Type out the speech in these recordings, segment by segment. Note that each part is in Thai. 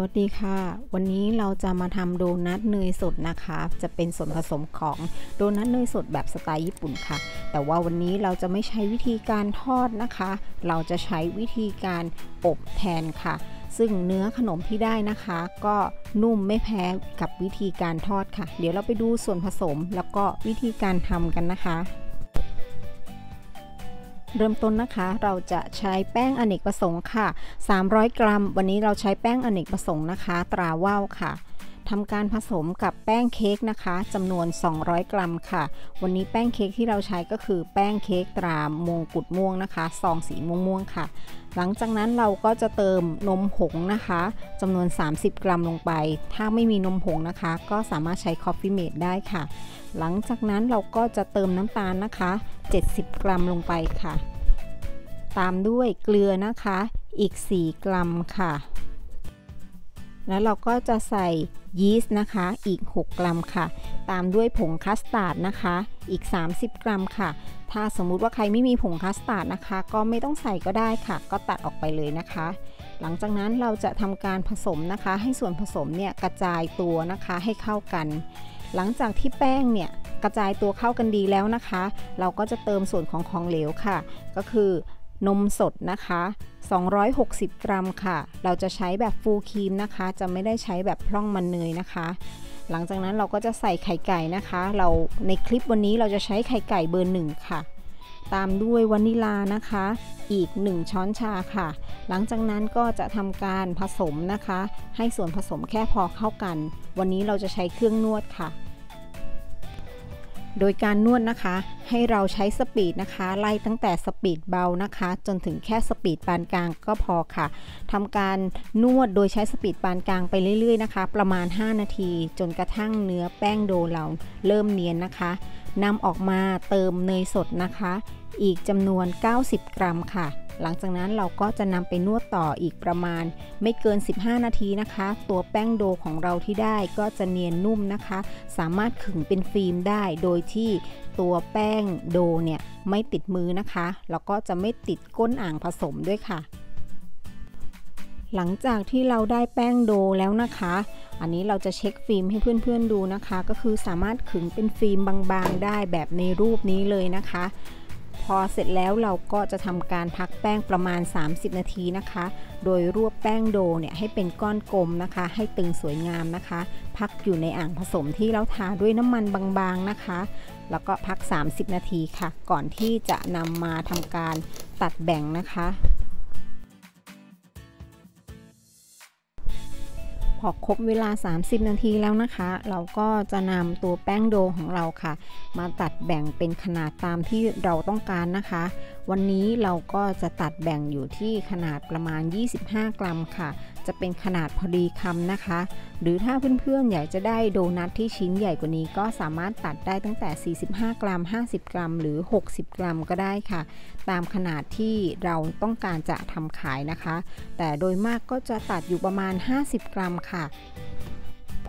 สวัสดีค่ะวันนี้เราจะมาทำโดนัทเนยสดนะคะจะเป็นส่วนผสมของโดนัทเนยสดแบบสไตล์ญี่ปุ่นค่ะแต่ว่าวันนี้เราจะไม่ใช้วิธีการทอดนะคะเราจะใช้วิธีการอบแทนค่ะซึ่งเนื้อขนมที่ได้นะคะก็นุ่มไม่แพ้กับวิธีการทอดค่ะเดี๋ยวเราไปดูส่วนผสมแล้วก็วิธีการทำกันนะคะเริ่มต้นนะคะเราจะใช้แป้งอเนกประสงค์ค่ะ300กรัมวันนี้เราใช้แป้งอเนกประสงค์นะคะตราว่าวค่ะทำการผสมกับแป้งเค้กนะคะจำนวน200กรัมค่ะวันนี้แป้งเค้กที่เราใช้ก็คือแป้งเค้กตรามงกุฎม่วงนะคะซองสีม่วงๆค่ะหลังจากนั้นเราก็จะเติมนมผงนะคะจำนวน30กรัมลงไปถ้าไม่มีนมผงนะคะก็สามารถใช้คอฟฟี่เมดได้ค่ะหลังจากนั้นเราก็จะเติมน้ำตาลนะคะ70กรัมลงไปค่ะตามด้วยเกลือนะคะอีก4กรัมค่ะแล้วเราก็จะใส่ยีสต์นะคะอีก6กรัมค่ะตามด้วยผงคัสตาร์ดนะคะอีก30กรัมค่ะถ้าสมมุติว่าใครไม่มีผงคัสตาร์ดนะคะก็ไม่ต้องใส่ก็ได้ค่ะก็ตัดออกไปเลยนะคะหลังจากนั้นเราจะทำการผสมนะคะให้ส่วนผสมเนี่ยกระจายตัวนะคะให้เข้ากันหลังจากที่แป้งเนี่ยกระจายตัวเข้ากันดีแล้วนะคะเราก็จะเติมส่วนของเหลวค่ะก็คือนมสดนะคะ260กรัมค่ะเราจะใช้แบบฟูลครีมนะคะจะไม่ได้ใช้แบบพร่องมันเนยนะคะหลังจากนั้นเราก็จะใส่ไข่ไก่นะคะเราในคลิปวันนี้เราจะใช้ไข่ไก่เบอร์1ค่ะตามด้วยวานิลานะคะอีก1ช้อนชาค่ะหลังจากนั้นก็จะทำการผสมนะคะให้ส่วนผสมแค่พอเข้ากันวันนี้เราจะใช้เครื่องนวดค่ะโดยการนวดนะคะให้เราใช้สปีดนะคะไล่ตั้งแต่สปีดเบานะคะจนถึงแค่สปีดปานกลางก็พอค่ะทำการนวดโดยใช้สปีดปานกลางไปเรื่อยๆนะคะประมาณ5นาทีจนกระทั่งเนื้อแป้งโดเราเริ่มเนียนนะคะนำออกมาเติมเนยสดนะคะอีกจำนวน90กรัมค่ะหลังจากนั้นเราก็จะนำไปนวดต่ออีกประมาณไม่เกิน15นาทีนะคะตัวแป้งโดของเราที่ได้ก็จะเนียนนุ่มนะคะสามารถขึงเป็นฟิล์มได้โดยที่ตัวแป้งโดเนี่ยไม่ติดมือนะคะแล้วก็จะไม่ติดก้นอ่างผสมด้วยค่ะหลังจากที่เราได้แป้งโดแล้วนะคะอันนี้เราจะเช็คฟิล์มให้เพื่อนๆดูนะคะก็คือสามารถขึงเป็นฟิล์มบางๆได้แบบในรูปนี้เลยนะคะพอเสร็จแล้วเราก็จะทำการพักแป้งประมาณ30นาทีนะคะโดยรวบแป้งโดเนี่ยให้เป็นก้อนกลมนะคะให้ตึงสวยงามนะคะพักอยู่ในอ่างผสมที่เราทาด้วยน้ำมันบางๆนะคะแล้วก็พัก30นาทีค่ะก่อนที่จะนำมาทำการตัดแบ่งนะคะพอครบเวลา30นาทีแล้วนะคะเราก็จะนำตัวแป้งโดของเราค่ะมาตัดแบ่งเป็นขนาดตามที่เราต้องการนะคะวันนี้เราก็จะตัดแบ่งอยู่ที่ขนาดประมาณ25กรัมค่ะจะเป็นขนาดพอดีคำนะคะหรือถ้าเพื่อนๆอยากจะได้โดนัทที่ชิ้นใหญ่กว่านี้ก็สามารถตัดได้ตั้งแต่45กรัม50กรัมหรือ60กรัมก็ได้ค่ะตามขนาดที่เราต้องการจะทำขายนะคะแต่โดยมากก็จะตัดอยู่ประมาณ50กรัมค่ะ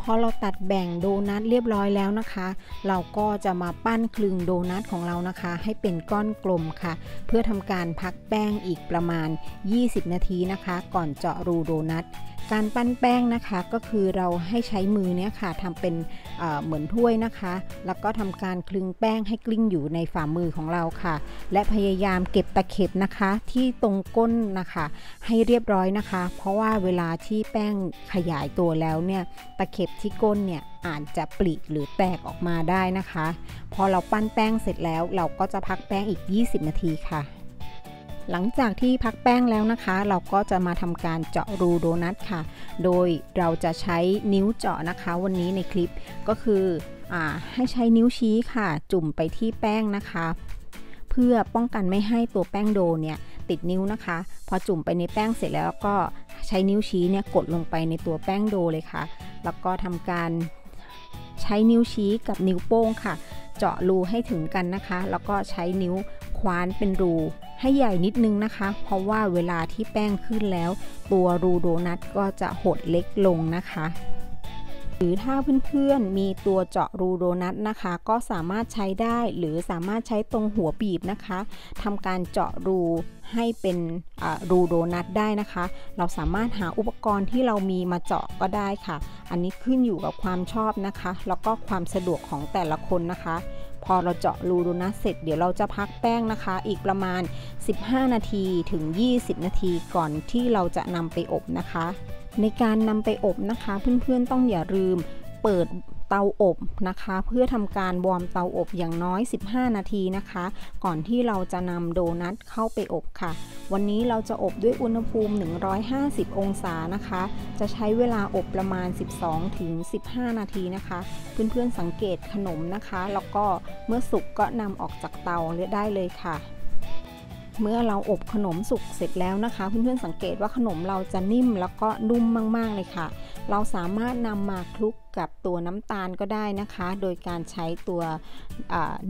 พอเราตัดแบ่งโดนัทเรียบร้อยแล้วนะคะเราก็จะมาปั้นคลึงโดนัทของเรานะคะให้เป็นก้อนกลมค่ะเพื่อทำการพักแป้งอีกประมาณ20นาทีนะคะก่อนเจาะรูโดนัทการปั้นแป้งนะคะก็คือเราให้ใช้มือเนี่ยค่ะทำเป็นเหมือนถ้วยนะคะแล้วก็ทำการคลึงแป้งให้กลิ้งอยู่ในฝ่ามือของเราค่ะและพยายามเก็บตะเข็บนะคะที่ตรงก้นนะคะให้เรียบร้อยนะคะเพราะว่าเวลาที่แป้งขยายตัวแล้วเนี่ยตะเข็บที่ก้นเนี่ยอาจจะปลิหรือแตกออกมาได้นะคะพอเราปั้นแป้งเสร็จแล้วเราก็จะพักแป้งอีก20นาทีค่ะหลังจากที่พักแป้งแล้วนะคะเราก็จะมาทำการเจาะรูโดนัทค่ะโดยเราจะใช้นิ้วเจาะนะคะวันนี้ในคลิปก็คือให้ใช้นิ้วชี้ค่ะจุ่มไปที่แป้งนะคะเพื่อป้องกันไม่ให้ตัวแป้งโดเนี่ยติดนิ้วนะคะพอจุ่มไปในแป้งเสร็จแล้วก็ใช้นิ้วชี้เนี่ยกดลงไปในตัวแป้งโดเลยค่ะแล้วก็ทำการใช้นิ้วชี้กับนิ้วโป้งค่ะเจาะรูให้ถึงกันนะคะแล้วก็ใช้นิ้วคว้านเป็นรูให้ใหญ่นิดนึงนะคะเพราะว่าเวลาที่แป้งขึ้นแล้วตัวรูโดนัทก็จะหดเล็กลงนะคะ หรือถ้าเพื่อนๆมีตัวเจาะรูโดนัทนะคะก็สามารถใช้ได้หรือสามารถใช้ตรงหัวบีบนะคะทำการเจาะรูให้เป็นรูโดนัทได้นะคะเราสามารถหาอุปกรณ์ที่เรามีมาเจาะก็ได้ค่ะอันนี้ขึ้นอยู่กับความชอบนะคะแล้วก็ความสะดวกของแต่ละคนนะคะพอเราเจาะรูโดนัทเสร็จเดี๋ยวเราจะพักแป้งนะคะอีกประมาณ15นาทีถึง20นาทีก่อนที่เราจะนำไปอบนะคะในการนำไปอบนะคะเพื่อนๆต้องอย่าลืมเปิดเตาอบนะคะเพื่อทำการวอร์มเตาอบอย่างน้อย15นาทีนะคะก่อนที่เราจะนำโดนัทเข้าไปอบค่ะวันนี้เราจะอบด้วยอุณหภูมิ150องศานะคะจะใช้เวลาอบประมาณ 12-15 นาทีนะคะเพื่อนๆสังเกตขนมนะคะแล้วก็เมื่อสุกก็นำออกจากเตาได้เลยค่ะเมื่อเราอบขนมสุกเสร็จแล้วนะคะเพื่อนๆสังเกตว่าขนมเราจะนิ่มแล้วก็นุ่มมากๆเลยค่ะเราสามารถนำมาคลุกกับตัวน้ำตาลก็ได้นะคะโดยการใช้ตัว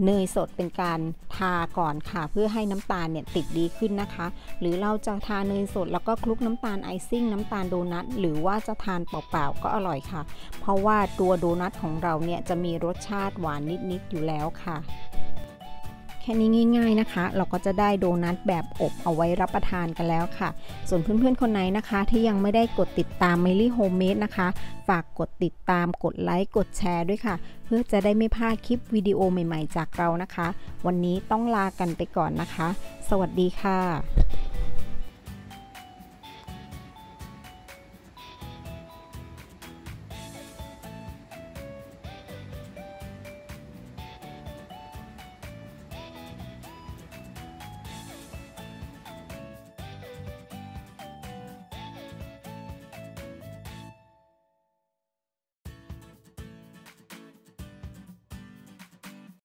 เนยสดเป็นการทาก่อนค่ะเพื่อให้น้ำตาลเนี่ยติดดีขึ้นนะคะหรือเราจะทาเนยสดแล้วก็คลุกน้ำตาลไอซิ่งน้ำตาลโดนัทหรือว่าจะทานเปล่าๆก็อร่อยค่ะเพราะว่าตัวโดนัทของเราเนี่ยจะมีรสชาติหวานนิดๆอยู่แล้วค่ะแค่นี้ง่ายๆนะคะเราก็จะได้โดนัทแบบอบเอาไว้รับประทานกันแล้วค่ะส่วนเพื่อนๆคนไหนนะคะที่ยังไม่ได้กดติดตาม Milly Homemade นะคะฝากกดติดตามกดไลค์กดแชร์ด้วยค่ะเพื่อจะได้ไม่พลาดคลิปวิดีโอใหม่ๆจากเรานะคะวันนี้ต้องลากันไปก่อนนะคะสวัสดีค่ะ